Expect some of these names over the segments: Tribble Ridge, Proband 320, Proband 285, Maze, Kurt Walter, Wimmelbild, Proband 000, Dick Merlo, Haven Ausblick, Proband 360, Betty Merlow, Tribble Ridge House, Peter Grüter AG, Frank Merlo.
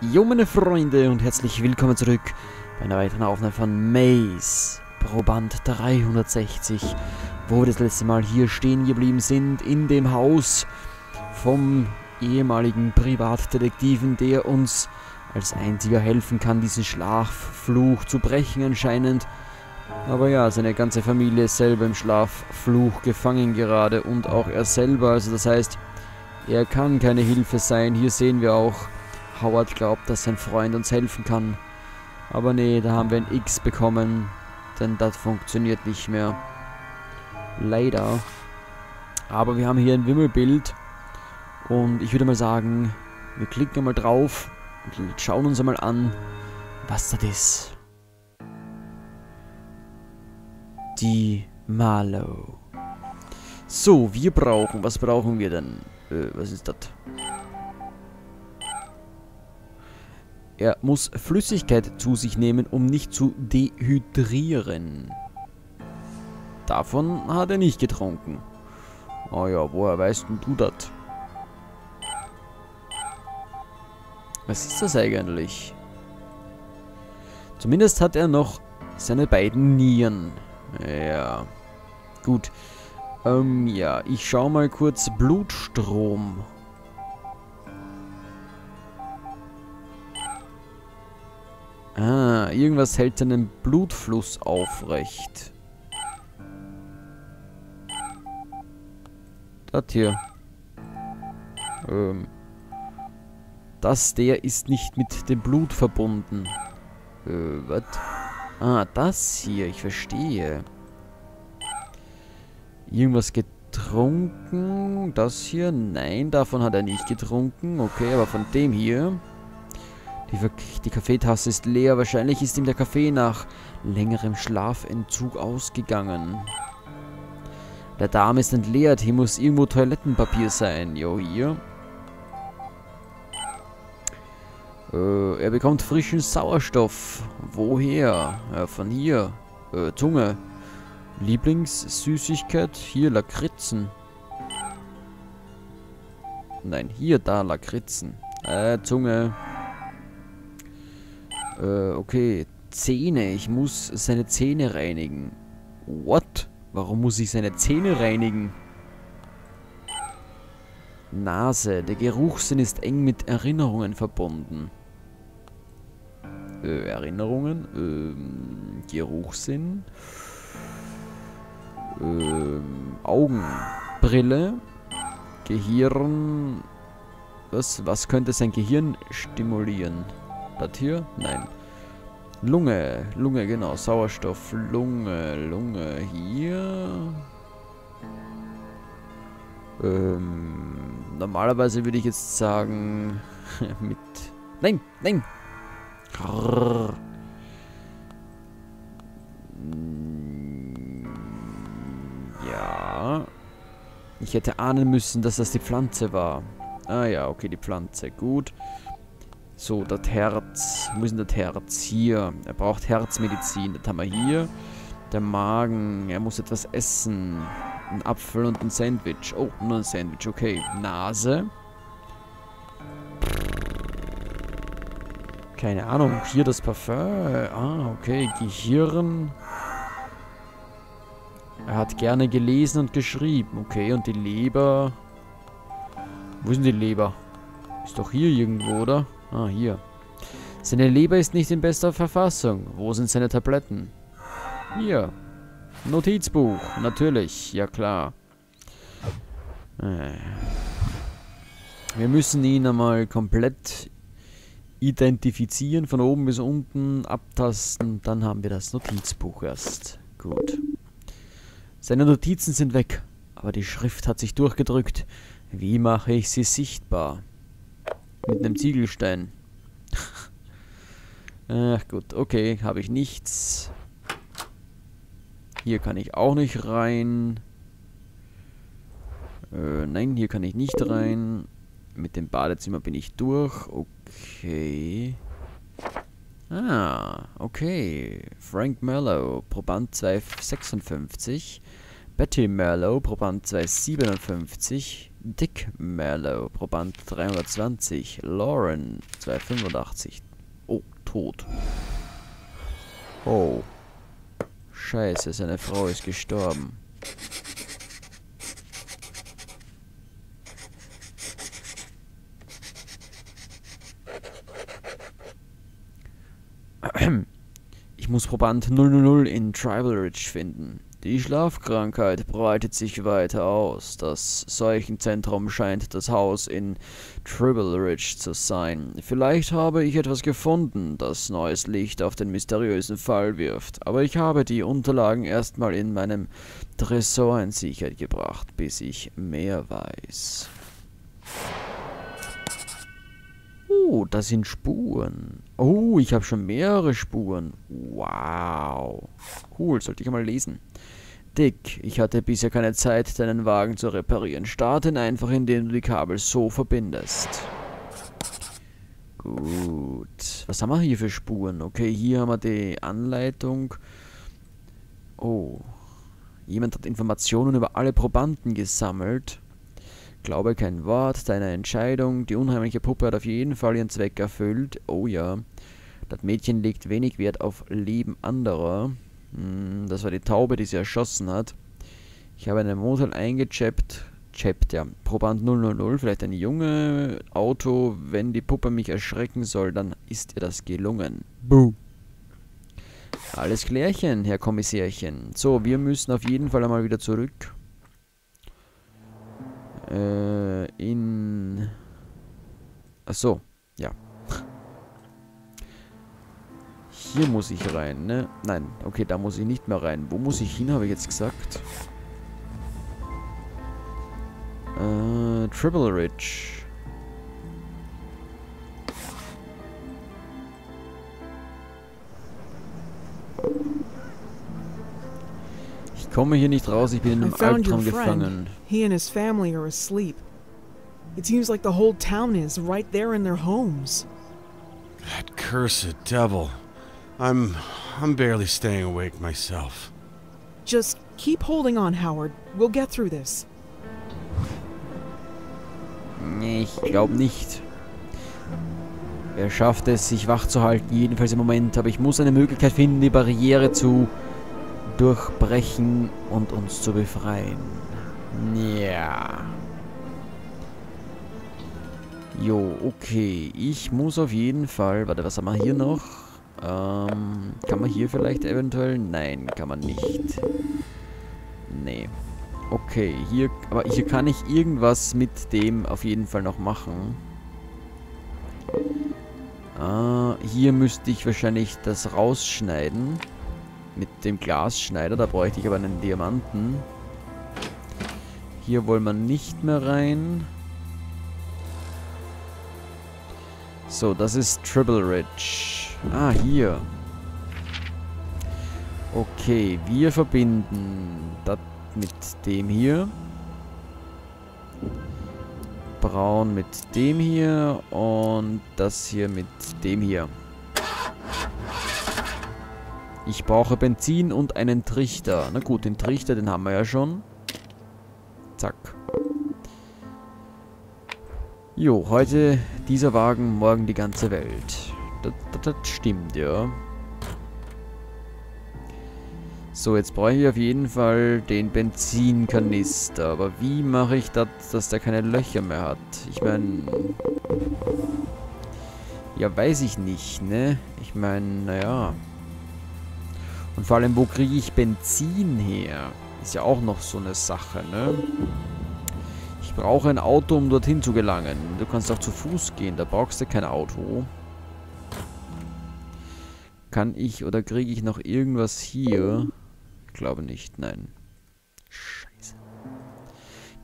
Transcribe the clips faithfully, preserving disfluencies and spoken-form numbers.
Jo, meine Freunde, und herzlich willkommen zurück bei einer weiteren Aufnahme von Maze Proband dreihundertsechzig, wo wir das letzte Mal hier stehen geblieben sind, in dem Haus vom ehemaligen Privatdetektiven, der uns als einziger helfen kann, diesen Schlaffluch zu brechen anscheinend. Aber ja, seine ganze Familie ist selber im Schlaffluch gefangen gerade und auch er selber, also das heißt, er kann keine Hilfe sein. Hier sehen wir auch, Howard glaubt, dass sein Freund uns helfen kann. Aber nee, da haben wir ein X bekommen, denn das funktioniert nicht mehr. Leider. Aber wir haben hier ein Wimmelbild und ich würde mal sagen, wir klicken mal drauf und schauen uns einmal an, was das ist. Die Merlow. So, wir brauchen, was brauchen wir denn? Äh, was ist das? Er muss Flüssigkeit zu sich nehmen, um nicht zu dehydrieren. Davon hat er nicht getrunken. Oh ja, woher weißt denn du das? Was ist das eigentlich? Zumindest hat er noch seine beiden Nieren. Ja, gut. Ähm, ja, ich schau mal kurz Blutstrom. Ah, irgendwas hält seinen Blutfluss aufrecht. Das hier. Ähm. Das, der ist nicht mit dem Blut verbunden. Äh, was? Ah, das hier, ich verstehe. Irgendwas getrunken. Das hier, nein, davon hat er nicht getrunken. Okay, aber von dem hier... Die, die Kaffeetasse ist leer. Wahrscheinlich ist ihm der Kaffee nach längerem Schlafentzug ausgegangen. Der Darm ist entleert. Hier muss irgendwo Toilettenpapier sein. Jo, hier. Äh, er bekommt frischen Sauerstoff. Woher? Ja, von hier. Äh, Zunge. Lieblingssüßigkeit. Hier, Lakritzen. Nein, hier, da, Lakritzen. Äh, Zunge. Okay, Zähne. Ich muss seine Zähne reinigen. What? Warum muss ich seine Zähne reinigen? Nase. Der Geruchssinn ist eng mit Erinnerungen verbunden. Äh, Erinnerungen? Ähm, Geruchssinn? Ähm, Augen. Brille. Gehirn. Was, was könnte sein Gehirn stimulieren? Das hier? Nein. Lunge. Lunge, genau. Sauerstoff. Lunge. Lunge. Hier. Ähm. Normalerweise würde ich jetzt sagen... mit... Nein! Nein! Rrr. Ja. Ich hätte ahnen müssen, dass das die Pflanze war. Ah ja, okay, die Pflanze. Gut. So, das Herz. Wo ist denn das Herz? Hier. Er braucht Herzmedizin. Das haben wir hier. Der Magen. Er muss etwas essen. Ein Apfel und ein Sandwich. Oh, nur ein Sandwich. Okay. Nase. Keine Ahnung. Hier das Parfum. Ah, okay. Gehirn. Er hat gerne gelesen und geschrieben. Okay, und die Leber. Wo ist denn die Leber? Ist doch hier irgendwo, oder? Ah, hier. Seine Leber ist nicht in bester Verfassung. Wo sind seine Tabletten? Hier. Notizbuch. Natürlich. Ja, klar. Wir müssen ihn einmal komplett identifizieren. Von oben bis unten abtasten. Dann haben wir das Notizbuch erst. Gut. Seine Notizen sind weg. Aber die Schrift hat sich durchgedrückt. Wie mache ich sie sichtbar? Mit einem Ziegelstein. Ach gut, okay, habe ich nichts. Hier kann ich auch nicht rein. Äh, nein, hier kann ich nicht rein. Mit dem Badezimmer bin ich durch. Okay. Ah, okay. Frank Merlo, Proband zweihundertsechsundfünfzig. Betty Merlow, Proband zweihundertsiebenundfünfzig, Dick Merlo, Proband dreihundertzwanzig, Lauren zweihundertfünfundachtzig. Oh, tot. Oh. Scheiße, seine Frau ist gestorben. Ich muss Proband null null null in Tribble Ridge finden. Die Schlafkrankheit breitet sich weiter aus. Das Seuchenzentrum scheint das Haus in Tribble Ridge zu sein. Vielleicht habe ich etwas gefunden, das neues Licht auf den mysteriösen Fall wirft. Aber ich habe die Unterlagen erstmal in meinem Tresor in Sicherheit gebracht, bis ich mehr weiß. Oh, das sind Spuren. Oh, ich habe schon mehrere Spuren. Wow. Cool, sollte ich einmal lesen. Dick, ich hatte bisher keine Zeit, deinen Wagen zu reparieren. Starte ihn einfach, indem du die Kabel so verbindest. Gut. Was haben wir hier für Spuren? Okay, hier haben wir die Anleitung. Oh. Jemand hat Informationen über alle Probanden gesammelt. Glaube kein Wort, deine Entscheidung. Die unheimliche Puppe hat auf jeden Fall ihren Zweck erfüllt. Oh ja. Das Mädchen legt wenig Wert auf Leben anderer. Das war die Taube, die sie erschossen hat. Ich habe einen Motel eingechappt. Chappt, ja. Proband null null null, vielleicht ein Junge. Auto, wenn die Puppe mich erschrecken soll, dann ist ihr das gelungen. Buh. Alles klärchen, Herr Kommissärchen. So, wir müssen auf jeden Fall einmal wieder zurück. Äh, in... Achso, ja. Hier muss ich rein, ne? Nein, okay, da muss ich nicht mehr rein. Wo muss ich hin, habe ich jetzt gesagt? Äh, Tribble Ridge. Ich komme hier nicht raus, ich bin in einem Albtraum gefangen. He and his family are asleep. It seems like the whole town is right there in their homes. That cursed devil. I'm... I'm barely staying awake myself. Just keep holding on, Howard. We'll get through this. Nee, ich glaube nicht. Er schafft es, sich wach zu halten, jedenfalls im Moment. Aber ich muss eine Möglichkeit finden, die Barriere zu durchbrechen und uns zu befreien. Ja. Jo, okay. Ich muss auf jeden Fall... Warte, was haben wir hier noch? Ähm, kann man hier vielleicht eventuell? Nein, kann man nicht. Nee. Okay, hier... Aber hier kann ich irgendwas mit dem auf jeden Fall noch machen. Ah, hier müsste ich wahrscheinlich das rausschneiden. Mit dem Glasschneider, da bräuchte ich aber einen Diamanten. Hier wollen wir nicht mehr rein. So, das ist Tribble Ridge. Ah, hier. Okay, wir verbinden das mit dem hier. Braun mit dem hier und das hier mit dem hier. Ich brauche Benzin und einen Trichter. Na gut, den Trichter, den haben wir ja schon. Zack. Jo, heute dieser Wagen, morgen die ganze Welt. Das, das, das stimmt, ja. So, jetzt brauche ich auf jeden Fall den Benzinkanister. Aber wie mache ich das, dass der keine Löcher mehr hat? Ich meine... Ja, weiß ich nicht, ne? Ich meine, naja... Und vor allem, wo kriege ich Benzin her? Ist ja auch noch so eine Sache, ne? Ich brauche ein Auto, um dorthin zu gelangen. Du kannst auch zu Fuß gehen, da brauchst du kein Auto. Kann ich oder kriege ich noch irgendwas hier? Ich glaube nicht, nein. Scheiße.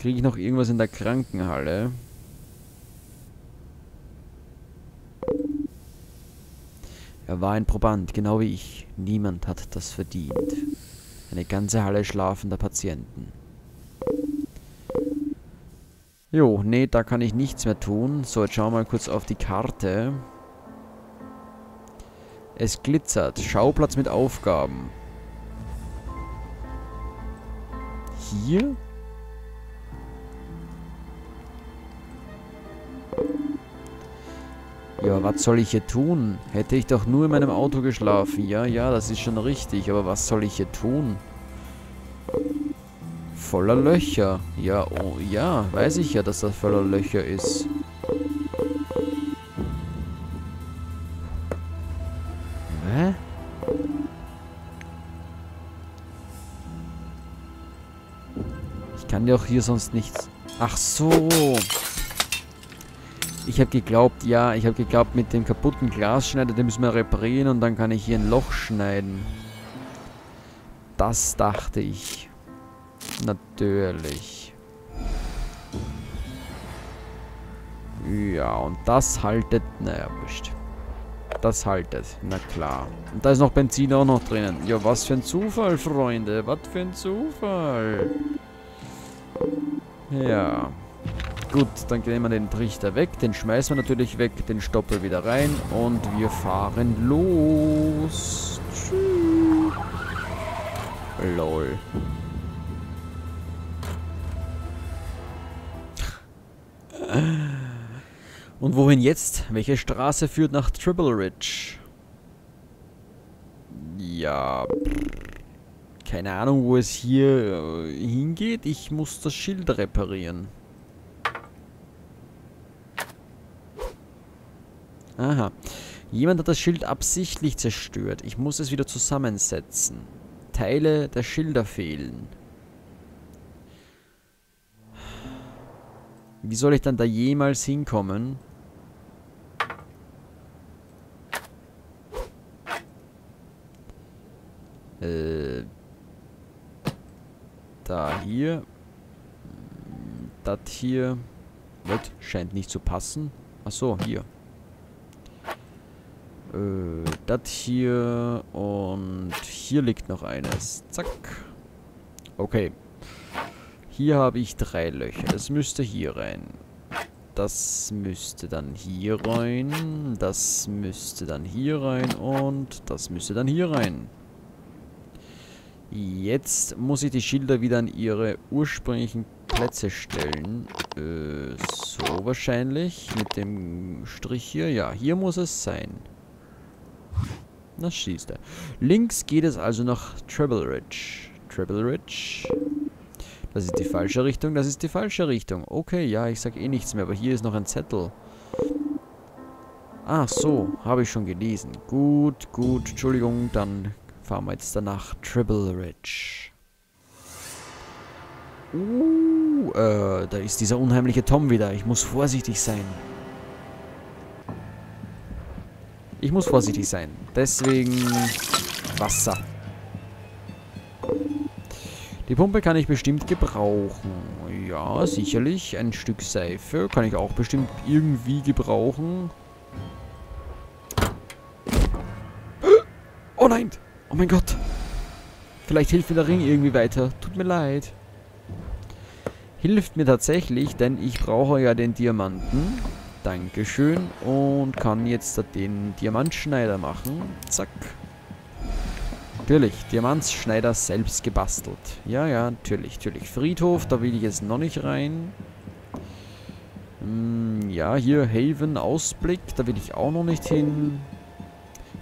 Kriege ich noch irgendwas in der Krankenhalle? Er war ein Proband, genau wie ich. Niemand hat das verdient. Eine ganze Halle schlafender Patienten. Jo, nee, da kann ich nichts mehr tun. So, jetzt schauen wir mal kurz auf die Karte. Es glitzert. Schauplatz mit Aufgaben. hier. Ja, was soll ich hier tun? Hätte ich doch nur in meinem Auto geschlafen. Ja, ja, das ist schon richtig. Aber was soll ich hier tun? Voller Löcher. Ja, oh, ja, weiß ich ja, dass das voller Löcher ist. Hä? Ich kann ja auch hier sonst nichts... Ach so... Ich habe geglaubt, ja, ich habe geglaubt, mit dem kaputten Glasschneider, den müssen wir reparieren und dann kann ich hier ein Loch schneiden. Das dachte ich. Natürlich. Ja, und das haltet, naja, wurscht. Das haltet, na klar. Und da ist noch Benzin auch noch drinnen. Ja, was für ein Zufall, Freunde, was für ein Zufall. Ja. Gut, dann nehmen wir den Trichter weg, den schmeißen wir natürlich weg, den Stoppel wieder rein und wir fahren los. Tschüss. Lol. Und wohin jetzt? Welche Straße führt nach Tribble Ridge? Ja... Keine Ahnung, wo es hier hingeht. Ich muss das Schild reparieren. Aha. Jemand hat das Schild absichtlich zerstört. Ich muss es wieder zusammensetzen. Teile der Schilder fehlen. Wie soll ich dann da jemals hinkommen? Äh. Da hier. Das hier. Das scheint nicht zu passen. Achso, hier. Das hier und hier liegt noch eines. Zack. Okay. Hier habe ich drei Löcher. Das müsste hier rein. Das müsste dann hier rein. Das müsste dann hier rein. Und das müsste dann hier rein. Jetzt muss ich die Schilder wieder an ihre ursprünglichen Plätze stellen. Äh, so wahrscheinlich. Mit dem Strich hier. Ja, hier muss es sein. Na, schießt er. Links geht es also nach Tribble Ridge. Tribble Ridge. Das ist die falsche Richtung, das ist die falsche Richtung. Okay, ja, ich sag eh nichts mehr, aber hier ist noch ein Zettel. Ach so, habe ich schon gelesen. Gut, gut, Entschuldigung, dann fahren wir jetzt danach Tribble Ridge. Uh, äh, da ist dieser unheimliche Tom wieder. Ich muss vorsichtig sein. Ich muss vorsichtig sein. Deswegen Wasser. Die Pumpe kann ich bestimmt gebrauchen. Ja, sicherlich. Ein Stück Seife kann ich auch bestimmt irgendwie gebrauchen. Oh nein! Oh mein Gott! Vielleicht hilft mir der Ring irgendwie weiter. Tut mir leid. Hilft mir tatsächlich, denn ich brauche ja den Diamanten. Dankeschön. Und kann jetzt den Diamantschneider machen. Zack. Natürlich, Diamantschneider selbst gebastelt. Ja, ja, natürlich, natürlich. Friedhof, da will ich jetzt noch nicht rein. Hm, ja, hier Haven Ausblick, da will ich auch noch nicht hin.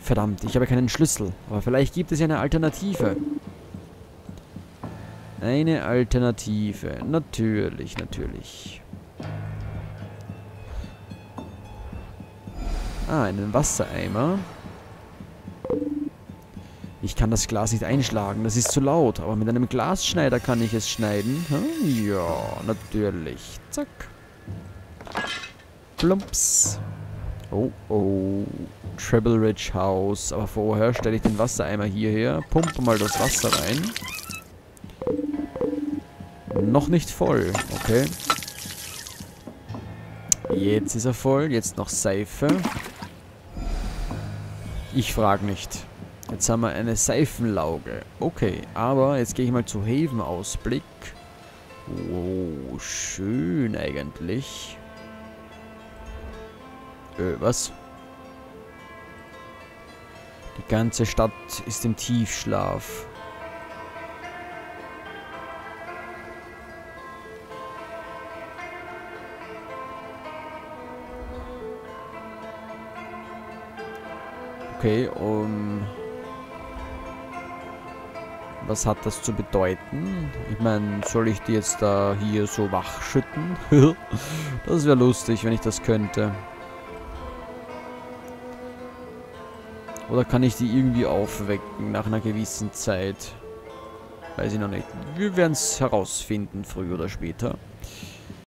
Verdammt, ich habe keinen Schlüssel. Aber vielleicht gibt es ja eine Alternative. Eine Alternative. Natürlich, natürlich. Ah, einen Wassereimer. Ich kann das Glas nicht einschlagen, das ist zu laut. Aber mit einem Glasschneider kann ich es schneiden. Hm? Ja, natürlich. Zack. Plumps. Oh, oh. Tribble Ridge House. Aber vorher stelle ich den Wassereimer hierher. Pumpe mal das Wasser rein. Noch nicht voll. Okay. Jetzt ist er voll. Jetzt noch Seife. Ich frage nicht. Jetzt haben wir eine Seifenlauge. Okay, aber jetzt gehe ich mal zu Haven Ausblick. Oh, schön eigentlich. Äh, was? Die ganze Stadt ist im Tiefschlaf. Okay, um... was hat das zu bedeuten? Ich meine, soll ich die jetzt da hier so wachschütten? Das wäre lustig, wenn ich das könnte. Oder kann ich die irgendwie aufwecken nach einer gewissen Zeit? Weiß ich noch nicht. Wir werden es herausfinden, früher oder später.